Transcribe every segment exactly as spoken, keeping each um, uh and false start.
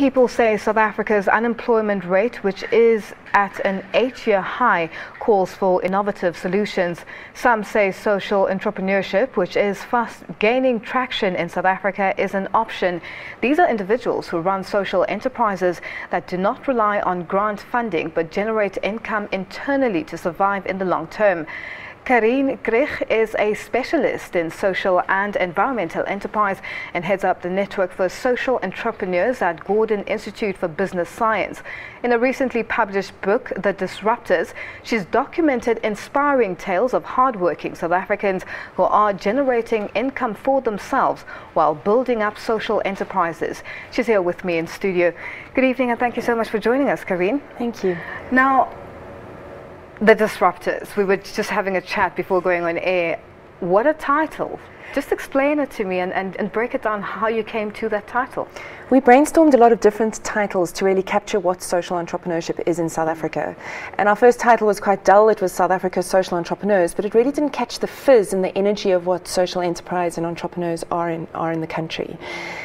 People say South Africa's unemployment rate, which is at an eight-year high, calls for innovative solutions. Some say social entrepreneurship, which is fast gaining traction in South Africa, is an option. These are individuals who run social enterprises that do not rely on grant funding but generate income internally to survive in the long term. Kerryn Krige is a specialist in social and environmental enterprise and heads up the Network for Social Entrepreneurs at Gordon Institute for Business Science. In a recently published book, The Disruptors, she's documented inspiring tales of hardworking South Africans who are generating income for themselves while building up social enterprises. She's here with me in studio. Good evening, and thank you so much for joining us, Kerryn. Thank you. Now, The Disruptors. We were just having a chat before going on air. What a title. Just explain it to me and, and, and break it down how you came to that title. We brainstormed a lot of different titles to really capture what social entrepreneurship is in South Africa. And our first title was quite dull. It was South Africa's Social Entrepreneurs, but it really didn't catch the fizz and the energy of what social enterprise and entrepreneurs are in, are in the country.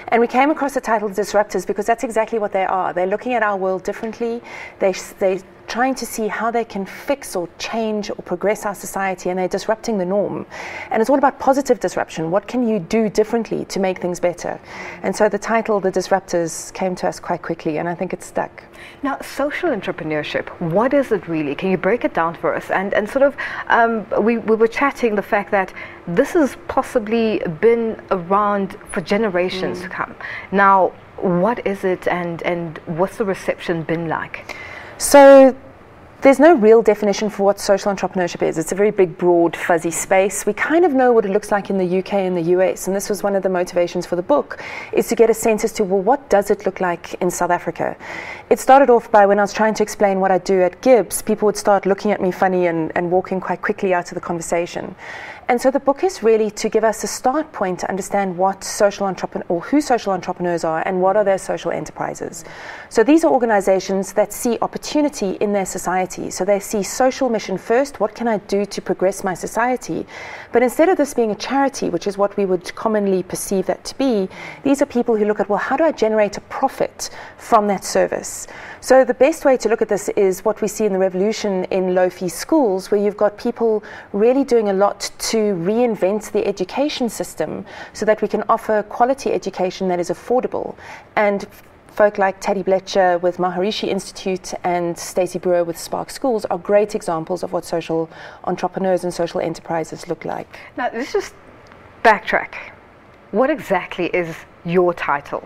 And we came across the title Disruptors because that's exactly what they are. They're looking at our world differently. They, they trying to see how they can fix or change or progress our society, and they're disrupting the norm. And it's all about positive disruption. What can you do differently to make things better? And so the title, The Disruptors, came to us quite quickly, and I think it stuck. Now, social entrepreneurship, what is it really? Can you break it down for us? And, and sort of, um, we, we were chatting the fact that this has possibly been around for generations mm. to come. Now, what is it, and, and what's the reception been like? So there's no real definition for what social entrepreneurship is. It's a very big, broad, fuzzy space. We kind of know what it looks like in the U K and the U S, and this was one of the motivations for the book, is to get a sense as to, well, what does it look like in South Africa? It started off by, when I was trying to explain what I do at Gibbs, people would start looking at me funny and, and walking quite quickly out of the conversation. And so the book is really to give us a start point to understand what social entrepreneur or who social entrepreneurs are and what are their social enterprises. So these are organizations that see opportunity in their society. So they see social mission first, what can I do to progress my society? But instead of this being a charity, which is what we would commonly perceive that to be, these are people who look at, well, how do I generate a profit from that service? So the best way to look at this is what we see in the revolution in low-fee schools, where you've got people really doing a lot to to reinvent the education system so that we can offer quality education that is affordable. And folk like Teddy Bletcher with Maharishi Institute and Stacey Brewer with Spark Schools are great examples of what social entrepreneurs and social enterprises look like. Now, let's just backtrack. What exactly is your title?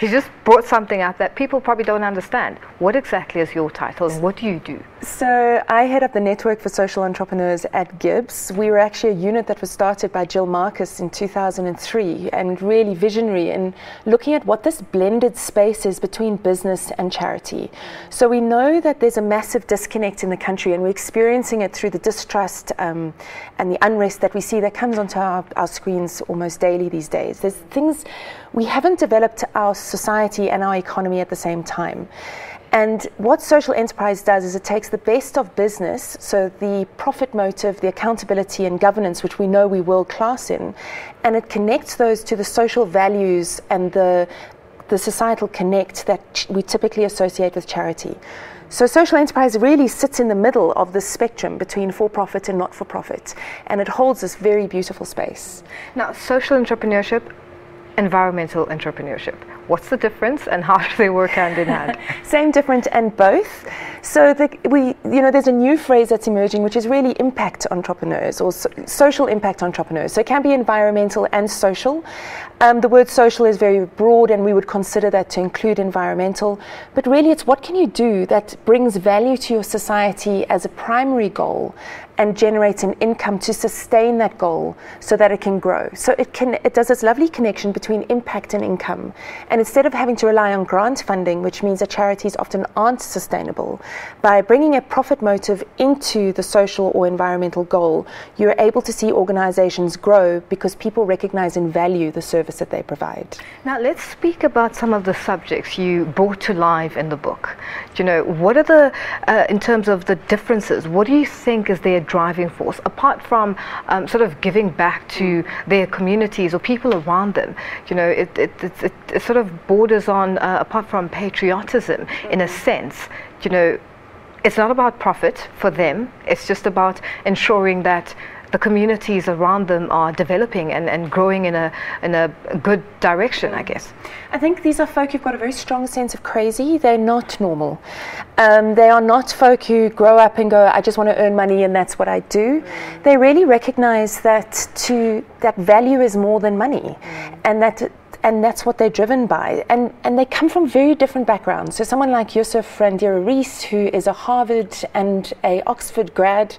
You just brought something up that people probably don't understand. What exactly is your title and what do you do? So I head up the Network for Social Entrepreneurs at Gibbs. We were actually a unit that was started by Jill Marcus in two thousand three, and really visionary in looking at what this blended space is between business and charity. So we know that there's a massive disconnect in the country, and we're experiencing it through the distrust um, and the unrest that we see that comes onto our, our screens almost daily these days. There's things we haven't developed our society and our economy at the same time. And what social enterprise does is it takes the best of business, so the profit motive, the accountability and governance, which we know we world class in, and it connects those to the social values and the, the societal connect that we typically associate with charity. So social enterprise really sits in the middle of the spectrum between for-profit and not-for-profit, and it holds this very beautiful space. Now, social entrepreneurship, environmental entrepreneurship. What's the difference, and how do they work hand in hand? Same, different, and both. So the, we, you know, there's a new phrase that's emerging, which is really impact entrepreneurs or so, social impact entrepreneurs. So it can be environmental and social. Um, the word social is very broad, and we would consider that to include environmental. But really, it's what can you do that brings value to your society as a primary goal, and generates an income to sustain that goal so that it can grow. So it can, it does this lovely connection between impact and income. And instead of having to rely on grant funding, which means that charities often aren't sustainable, By bringing a profit motive into the social or environmental goal, you're able to see organizations grow because people recognize and value the service that they provide. Now let's speak about some of the subjects you brought to life in the book. Do you know, what are the, uh, in terms of the differences, what do you think is their driving force, apart from um, sort of giving back to their communities or people around them? You know, it, it, it, it, it sort of borders on, uh, apart from patriotism, in a sense, you know, it's not about profit for them, it's just about ensuring that the communities around them are developing and, and growing in a, in a good direction, I guess. I think these are folk who've got a very strong sense of crazy. They're not normal. Um, they are not folk who grow up and go, I just want to earn money and that's what I do. Mm. They really recognize that to, that value is more than money, mm. and that and that's what they're driven by. And, and they come from very different backgrounds. So someone like Yusuf Randira Rees, who is a Harvard and a Oxford grad,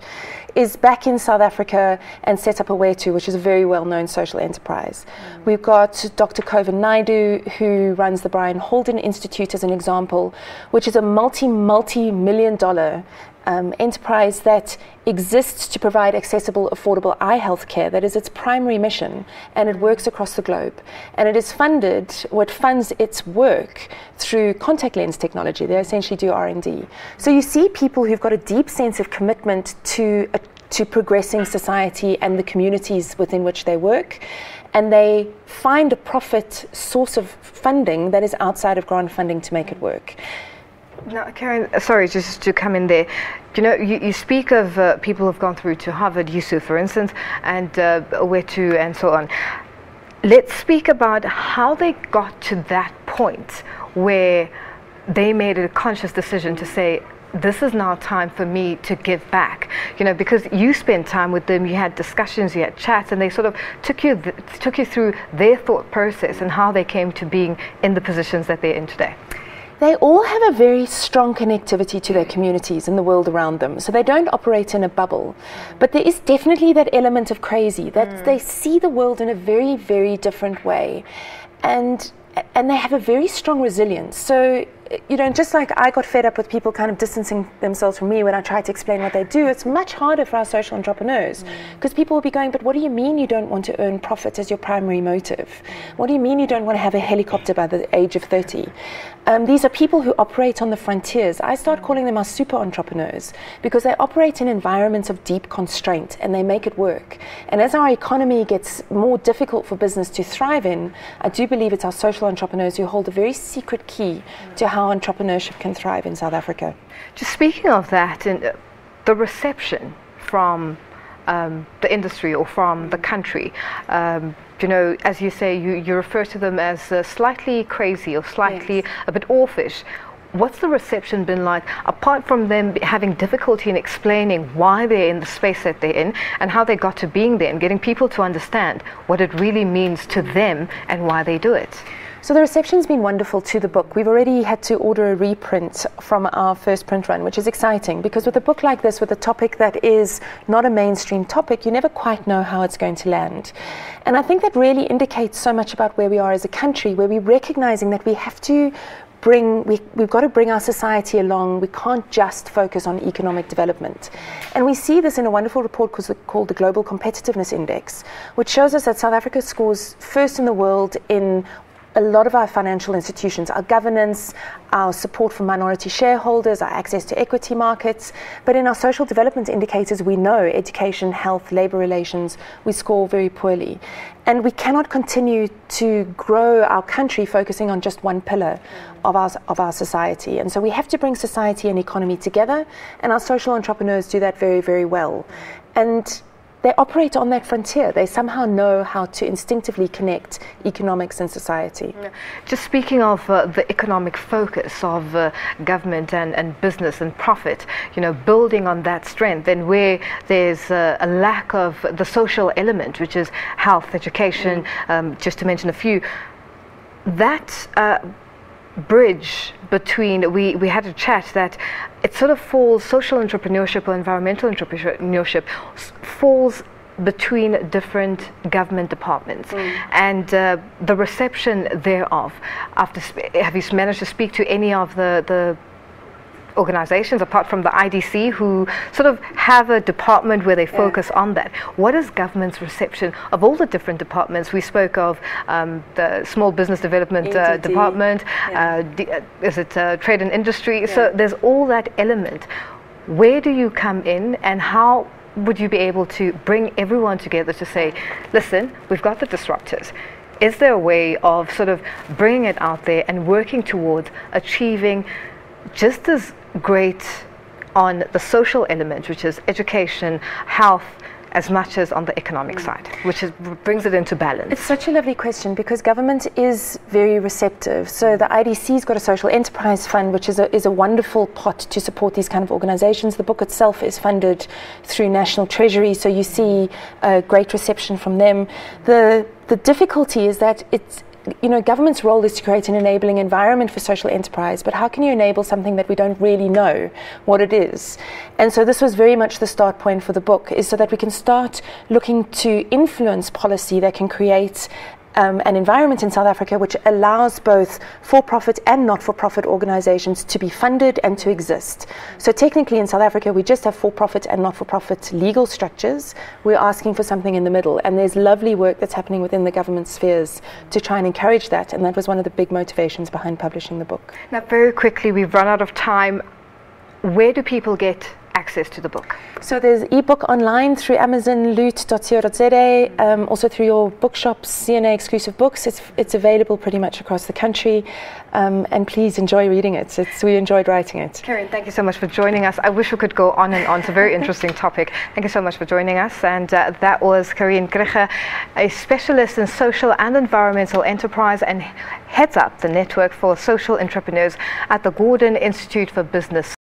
is back in South Africa and set up AWETU, which is a very well-known social enterprise. Mm. We've got Doctor Kova Naidu, who runs the Brian Holden Institute as an example, which is a multi, multi-million dollar Um, enterprise that exists to provide accessible, affordable eye health care. That is its primary mission, and it works across the globe. And it is funded, what funds its work, through contact lens technology. They essentially do R and D. So you see people who've got a deep sense of commitment to, uh, to progressing society and the communities within which they work, and they find a profit source of funding that is outside of grant funding to make it work. Now, Kerryn, sorry, just to come in there. You know, you, you speak of uh, people who've gone through to Harvard, Yusuf, for instance, and uh, AWETU, and so on. Let's speak about how they got to that point where they made a conscious decision to say, this is now time for me to give back, you know, because you spent time with them, you had discussions, you had chats, and they sort of took you, th took you through their thought process and how they came to being in the positions that they're in today. They all have a very strong connectivity to their communities and the world around them, so they don't operate in a bubble. But there is definitely that element of crazy, that mm. they see the world in a very, very different way. And, and they have a very strong resilience. So, you know, just like I got fed up with people kind of distancing themselves from me when I tried to explain what they do, it's much harder for our social entrepreneurs, because mm. people will be going, but what do you mean you don't want to earn profit as your primary motive? What do you mean you don't want to have a helicopter by the age of thirty? Um, these are people who operate on the frontiers. I start calling them our super entrepreneurs, because they operate in environments of deep constraint and they make it work. And as our economy gets more difficult for business to thrive in, I do believe it's our social entrepreneurs who hold a very secret key mm. to how how entrepreneurship can thrive in South Africa. Just speaking of that, and uh, the reception from um, the industry or from the country, um, you know, as you say, you, you refer to them as uh, slightly crazy or slightly yes. a bit orphish. What's the reception been like, apart from them having difficulty in explaining why they're in the space that they're in and how they got to being there, and getting people to understand what it really means to them and why they do it? So the reception's been wonderful to the book. We've already had to order a reprint from our first print run, which is exciting, because with a book like this, with a topic that is not a mainstream topic, you never quite know how it's going to land. And I think that really indicates so much about where we are as a country, where we're recognizing that we have to bring, we, we've got to bring our society along. We can't just focus on economic development. And we see this in a wonderful report called the Global Competitiveness Index, which shows us that South Africa scores first in the world in a lot of our financial institutions, our governance, our support for minority shareholders, our access to equity markets. But in our social development indicators, we know education, health, labor relations, we score very poorly. And we cannot continue to grow our country focusing on just one pillar of our, of our society. And so we have to bring society and economy together, and our social entrepreneurs do that very, very well. And they operate on that frontier. They somehow know how to instinctively connect economics and society. Yeah. Just speaking of uh, the economic focus of uh, government and, and business and profit, you know, building on that strength, and where there's uh, a lack of the social element, which is health, education, mm. um, just to mention a few, that uh, bridge between, we, we had a chat that it sort of falls, social entrepreneurship or environmental entrepreneurship falls between different government departments, mm. and uh, the reception thereof. After, have you managed to speak to any of the, the organizations, apart from the I D C, who sort of have a department where they focus yeah. on that. What is government's reception of all the different departments? We spoke of um, the Small Business Development uh, Department, yeah. uh, d uh, is it uh, Trade and Industry? Yeah. So there's all that element. Where do you come in, and how would you be able to bring everyone together to say, listen, we've got the disruptors. Is there a way of sort of bringing it out there and working towards achieving just as great on the social element, which is education, health, as much as on the economic mm. side, which is, brings it into balance? It's such a lovely question, because government is very receptive. So the I D C's got a social enterprise fund, which is a, is a wonderful pot to support these kind of organizations. The book itself is funded through National Treasury, so you see a great reception from them. The, the difficulty is that it's, you know, government's role is to create an enabling environment for social enterprise, but how can you enable something that we don't really know what it is? And so this was very much the start point for the book, is so that we can start looking to influence policy that can create Um, an environment in South Africa which allows both for-profit and not-for-profit organizations to be funded and to exist. So technically in South Africa we just have for-profit and not-for-profit legal structures. We're asking for something in the middle, and there's lovely work that's happening within the government spheres to try and encourage that, and that was one of the big motivations behind publishing the book. Now, very quickly, we've run out of time. Where do people get access to the book? So there's ebook online through Amazon, loot dot co dot z a, um, also through your bookshops, C N A exclusive books. It's, it's available pretty much across the country, um, and please enjoy reading it. It's, we enjoyed writing it. Kerryn, thank you so much for joining us. I wish we could go on and on. It's a very interesting topic. Thank you so much for joining us, and uh, that was Kerryn Krige, a specialist in social and environmental enterprise, and heads up the Network for Social Entrepreneurs at the Gordon Institute for Business